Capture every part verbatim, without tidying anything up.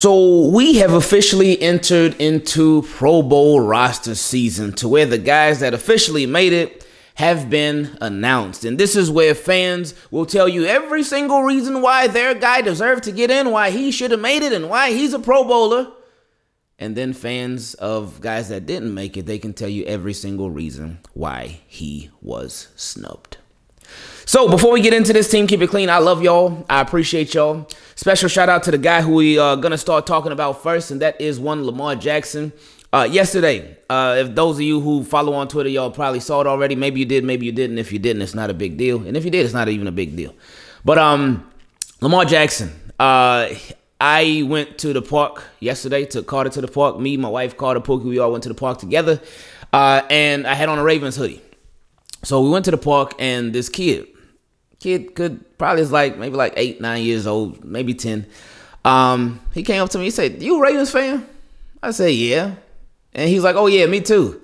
So we have officially entered into Pro Bowl roster season, to where the guys that officially made it have been announced. And this is where fans will tell you every single reason why their guy deserved to get in, why he should have made it, and why he's a Pro Bowler. And then fans of guys that didn't make it, they can tell you every single reason why he was snubbed. So before we get into this, team, keep it clean. I love y'all. I appreciate y'all. Special shout out to the guy who we are going to start talking about first, and that is one Lamar Jackson. Uh, yesterday, uh, if those of you who follow on Twitter, y'all probably saw it already. Maybe you did, maybe you didn't. If you didn't, it's not a big deal. And if you did, it's not even a big deal. But um, Lamar Jackson, uh, I went to the park yesterday, took Carter to the park. Me, my wife, Carter, Pookie, we all went to the park together. Uh, and I had on a Ravens hoodie. So we went to the park, and this kid, Kid could probably is like maybe like eight, nine years old, maybe ten. Um, he came up to me, he said, "You a Ravens fan?" I said, "Yeah." And he's like, "Oh yeah, me too."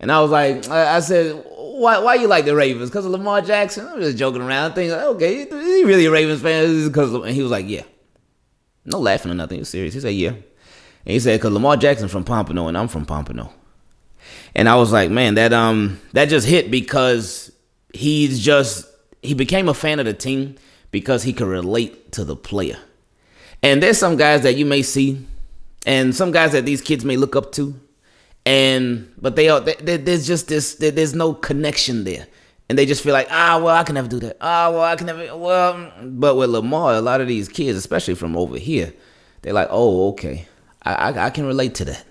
And I was like, I, I said, "Why? Why you like the Ravens? Because of Lamar Jackson?" I'm just joking around, thinking, "Okay, is he really a Ravens fan?" Because and he was like, "Yeah." No laughing or nothing. He was serious. He said, "Yeah." And he said, "Because Lamar Jackson's from Pompano, and I'm from Pompano." And I was like, man, that um, that just hit, because he's just. He became a fan of the team because he could relate to the player. And there's some guys that you may see, and some guys that these kids may look up to, and but they are they, there's just this there's no connection there, and they just feel like ah well I can never do that ah well I can never well. But with Lamar, a lot of these kids, especially from over here, they're like, oh okay, I I, I can relate to that,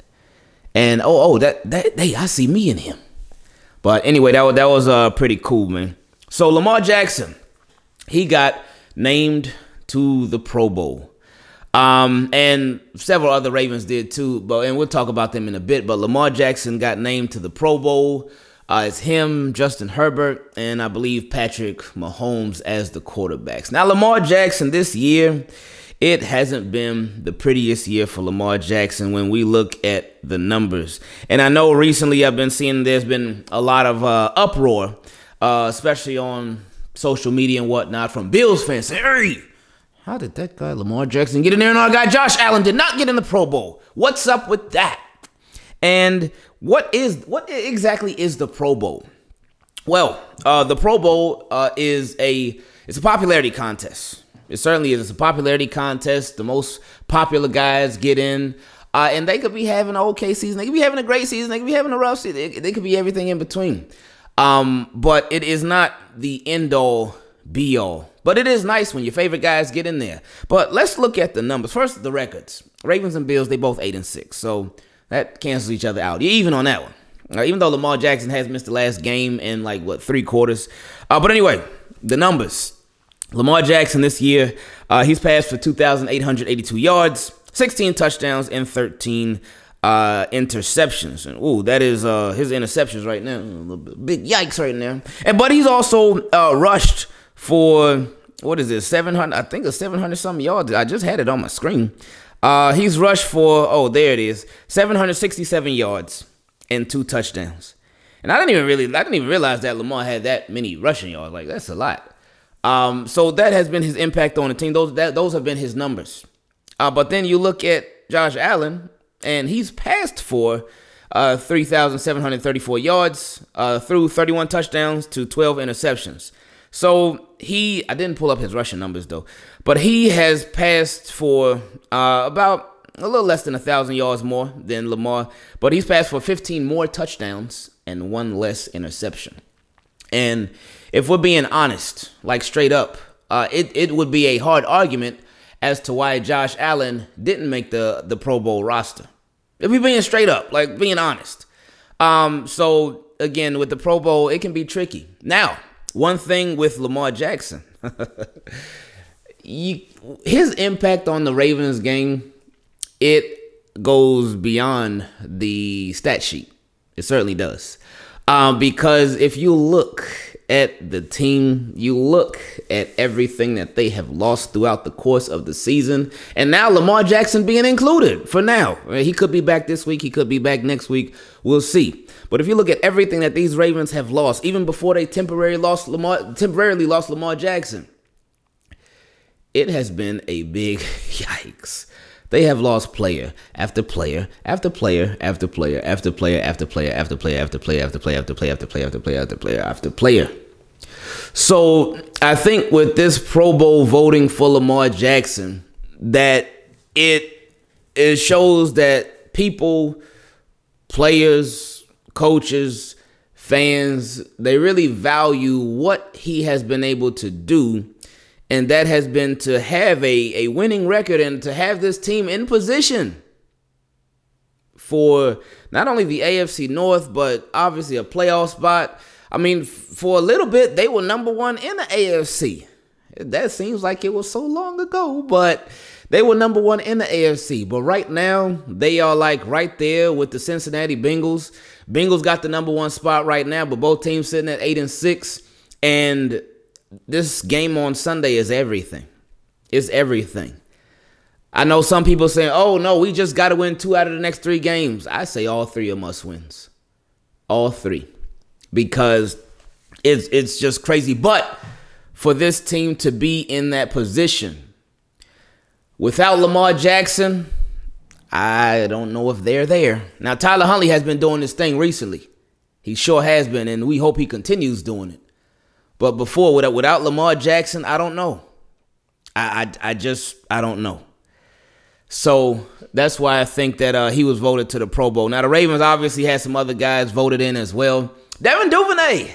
and oh oh that that hey, I see me in him. But anyway, that was that was uh pretty cool, man. So Lamar Jackson, he got named to the Pro Bowl, um, and several other Ravens did too. But and we'll talk about them in a bit. But Lamar Jackson got named to the Pro Bowl. Uh, it's him, Justin Herbert, and I believe Patrick Mahomes as the quarterbacks. Now Lamar Jackson this year, it hasn't been the prettiest year for Lamar Jackson when we look at the numbers. And I know recently I've been seeing there's been a lot of uh, uproar. Uh, especially on social media and whatnot, from Bills fans saying, "Hey, how did that guy Lamar Jackson get in there and our guy Josh Allen did not get in the Pro Bowl? What's up with that?" And what is what exactly is the Pro Bowl? Well, uh, the Pro Bowl uh, is a it's a popularity contest. It certainly is. It's a popularity contest. The most popular guys get in. Uh, and they could be having an okay season. They could be having a great season. They could be having a rough season. They, they could be everything in between. Um, but it is not the end-all, be-all. But it is nice when your favorite guys get in there. But let's look at the numbers. First, the records. Ravens and Bills, they both eight and six. So that cancels each other out. You're even on that one. Uh, even though Lamar Jackson has missed the last game in, like, what, three quarters. Uh, but anyway, the numbers. Lamar Jackson this year, uh, he's passed for two thousand eight hundred eighty-two yards, sixteen touchdowns, and thirteen Uh, interceptions. And ooh, that is uh, his interceptions right now. Big yikes right now. And but he's also uh, rushed for what is it? Seven hundred? I think it's seven hundred something yards. I just had it on my screen. Uh, he's rushed for oh, there it is, seven hundred sixty-seven yards and two touchdowns. And I didn't even really, I didn't even realize that Lamar had that many rushing yards. Like that's a lot. Um, so that has been his impact on the team. Those that those have been his numbers. Uh, but then you look at Josh Allen. And he's passed for uh, three thousand seven hundred thirty-four yards uh, through thirty-one touchdowns to twelve interceptions. So he, I didn't pull up his rushing numbers though, but he has passed for uh, about a little less than one thousand yards more than Lamar, but he's passed for fifteen more touchdowns and one less interception. And if we're being honest, like straight up, uh, it, it would be a hard argument as to why Josh Allen didn't make the, the Pro Bowl roster. If we're being straight up, like being honest. Um, so, again, with the Pro Bowl, it can be tricky. Now, one thing with Lamar Jackson. you, his impact on the Ravens game, it goes beyond the stat sheet. It certainly does. Um, because if you look at the team, you look at everything that they have lost throughout the course of the season, and now Lamar Jackson being included for now. He could be back this week. He could be back next week. We'll see. But if you look at everything that these Ravens have lost, even before they temporarily lost Lamar, temporarily lost Lamar Jackson, it has been a big yikes. They have lost player after player after player after player after player after player after player after player after player after player after player after player after player after player. So I think with this Pro Bowl voting for Lamar Jackson, that it it shows that people, players, coaches, fans, they really value what he has been able to do, and that has been to have a, a winning record and to have this team in position for not only the A F C North, but obviously a playoff spot. I mean, for a little bit, they were number one in the A F C. That seems like it was so long ago, but they were number one in the A F C. But right now, they are like right there with the Cincinnati Bengals. Bengals got the number one spot right now, but both teams sitting at eight and six. And this game on Sunday is everything. It's everything. I know some people saying, oh, no, we just got to win two out of the next three games. I say all three are must wins. All three. Because it's it's just crazy. But for this team to be in that position, without Lamar Jackson, I don't know if they're there. Now, Tyler Huntley has been doing this thing recently. He sure has been, and we hope he continues doing it. But before, without, without Lamar Jackson, I don't know. I, I, I just, I don't know. So that's why I think that uh, he was voted to the Pro Bowl. Now, the Ravens obviously had some other guys voted in as well. Devin DuVernay.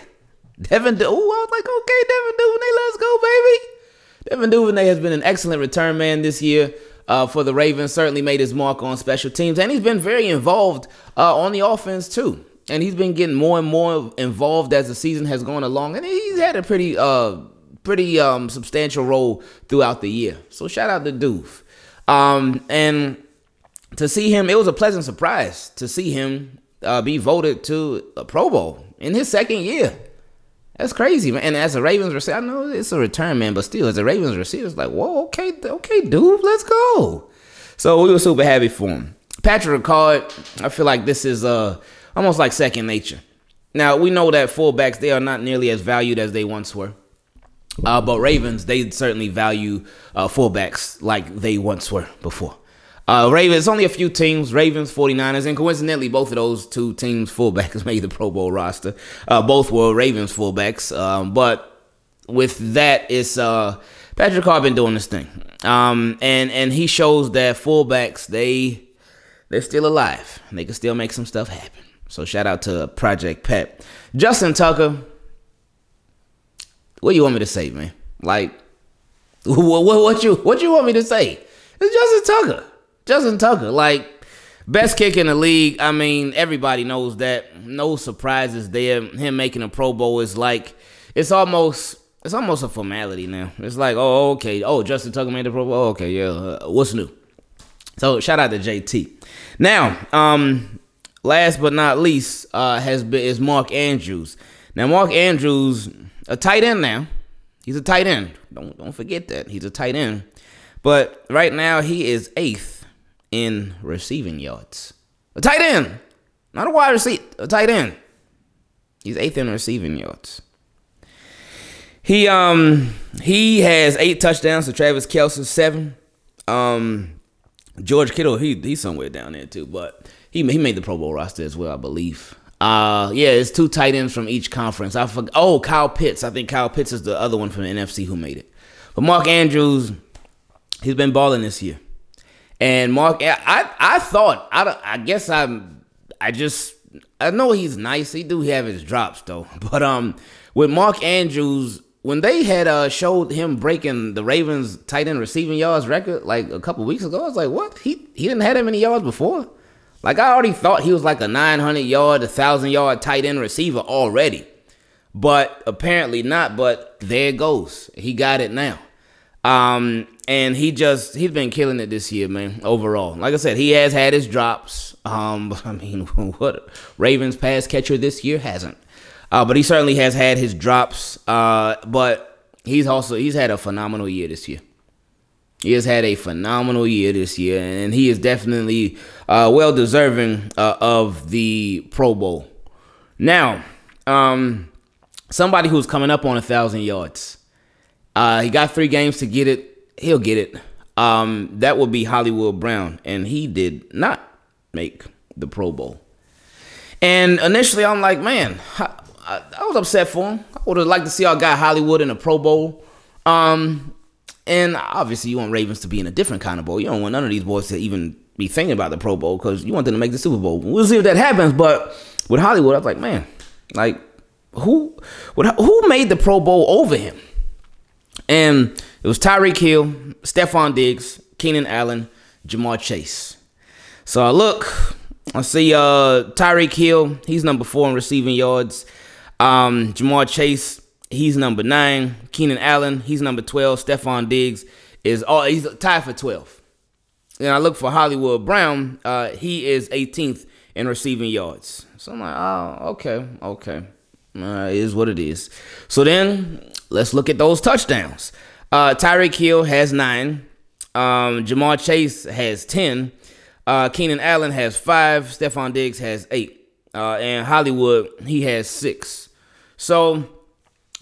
Devin Du- Ooh, I was like, okay, Devin DuVernay, let's go, baby. Devin DuVernay has been an excellent return man this year uh, for the Ravens. Certainly made his mark on special teams. And he's been very involved uh, on the offense, too. And he's been getting more and more involved as the season has gone along. And he's had a pretty uh, pretty um, substantial role throughout the year. So shout out to Doof. Um, and to see him, it was a pleasant surprise to see him uh, be voted to a Pro Bowl in his second year. That's crazy, man. And as a Ravens receiver, I know it's a return, man, but still, as a Ravens receiver, it's like, whoa, okay, okay, dude, let's go. So we were super happy for him. Patrick Ricard, I feel like this is uh, almost like second nature. Now, we know that fullbacks, they are not nearly as valued as they once were. Uh, but Ravens, they certainly value uh, fullbacks like they once were before. Uh, Ravens, only a few teams, Ravens, forty-niners, and coincidentally, both of those two teams' fullbacks made the Pro Bowl roster. Uh, both were Ravens fullbacks, um, but with that, it's uh, Patrick Ricard been doing this thing, um, and and he shows that fullbacks, they they're still alive, and they can still make some stuff happen. So shout out to Project Pep. Justin Tucker, what do you want me to say, man? Like, what what, what you what you want me to say? It's Justin Tucker. Justin Tucker, like, best kick in the league. I mean, everybody knows that. No surprises there. Him making a Pro Bowl is like, it's almost, it's almost a formality now. It's like, oh, okay. Oh, Justin Tucker made the Pro Bowl. Oh, okay, yeah. Uh, what's new? So, shout out to J T. Now, um, last but not least, uh, has been is Mark Andrews. Now, Mark Andrews, a tight end now. He's a tight end. Don't don't forget that he's a tight end. But right now, he is eighth in receiving yards. A tight end. Not a wide receiver. A tight end. He's eighth in receiving yards. He um he has eight touchdowns to Travis Kelce's seven. Um George Kittle, he he's somewhere down there too, but he he made the Pro Bowl roster as well, I believe. Uh yeah, it's two tight ends from each conference. I forgot. Oh, Kyle Pitts. I think Kyle Pitts is the other one from the N F C who made it. But Mark Andrews, he's been balling this year. And Mark, I I thought, I, I guess I I just, I know he's nice. He do have his drops, though. But um, with Mark Andrews, when they had uh, showed him breaking the Ravens tight end receiving yards record like a couple weeks ago, I was like, what? He he didn't have that many yards before? Like, I already thought he was like a nine hundred yard, one thousand yard tight end receiver already. But apparently not, but there it goes. He got it now. Um, and he just, he's been killing it this year, man, overall. Like I said, he has had his drops. Um, I mean, what Ravens pass catcher this year hasn't. Uh, but he certainly has had his drops. Uh, but he's also, he's had a phenomenal year this year. He has had a phenomenal year this year, and he is definitely uh, well-deserving uh, of the Pro Bowl. Now, um, somebody who's coming up on a thousand yards. Uh, he got three games to get it. He'll get it. Um, that would be Hollywood Brown, and he did not make the Pro Bowl. And initially, I'm like, man, I, I, I was upset for him. I would have liked to see our guy Hollywood in a Pro Bowl. Um, and obviously, you want Ravens to be in a different kind of bowl. You don't want none of these boys to even be thinking about the Pro Bowl because you want them to make the Super Bowl. We'll see if that happens. But with Hollywood, I was like, man, like who, what, who made the Pro Bowl over him? And it was Tyreek Hill, Stephon Diggs, Keenan Allen, Jamar Chase. So I look, I see uh, Tyreek Hill. He's number four in receiving yards. Um, Jamar Chase, he's number nine. Keenan Allen, he's number twelve. Stephon Diggs is all, he's tied for twelve. And I look for Hollywood Brown. Uh, he is eighteenth in receiving yards. So I'm like, oh, okay, okay. Uh, it is what it is. So then let's look at those touchdowns. Uh, Tyreek Hill has nine. Um, Jamar Chase has ten. Uh, Keenan Allen has five. Stephon Diggs has eight. Uh, and Hollywood, he has six. So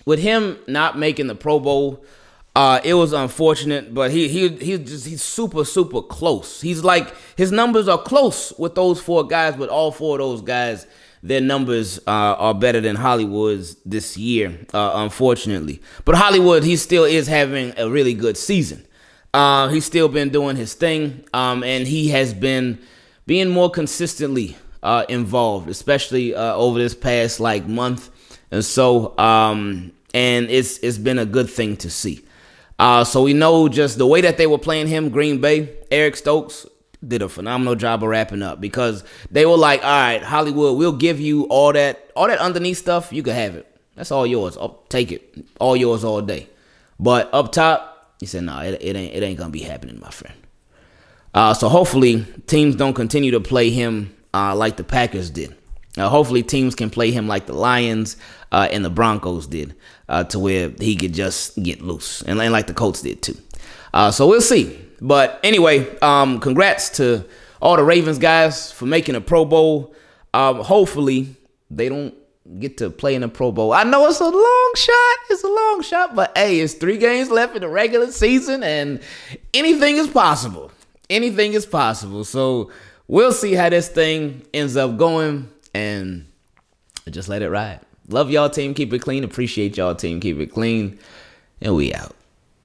with him not making the Pro Bowl, uh, it was unfortunate. But he he he just he's super super close. He's like his numbers are close with those four guys. But all four of those guys, their numbers uh, are better than Hollywood's this year, uh, unfortunately. But Hollywood, he still is having a really good season. Uh, he's still been doing his thing, um, and he has been being more consistently uh, involved, especially uh, over this past like month, and so um, and it's it's been a good thing to see. Uh, so we know just the way that they were playing him, Green Bay, Eric Stokes did a phenomenal job of wrapping up because they were like, all right, Hollywood, we'll give you all that, all that underneath stuff. You can have it. That's all yours. I'll take it. All yours all day. But up top, he said, no, nah, it, it ain't, it ain't going to be happening, my friend. Uh, so hopefully teams don't continue to play him uh, like the Packers did. Uh, hopefully teams can play him like the Lions uh, and the Broncos did uh, to where he could just get loose and, and like the Colts did too. Uh, so we'll see. But anyway, um, congrats to all the Ravens guys for making a Pro Bowl. Um, hopefully, they don't get to play in a Pro Bowl. I know it's a long shot. It's a long shot. But, hey, it's three games left in the regular season, and anything is possible. Anything is possible. So we'll see how this thing ends up going, and just let it ride. Love y'all, team. Keep it clean. Appreciate y'all, team. Keep it clean. And we out.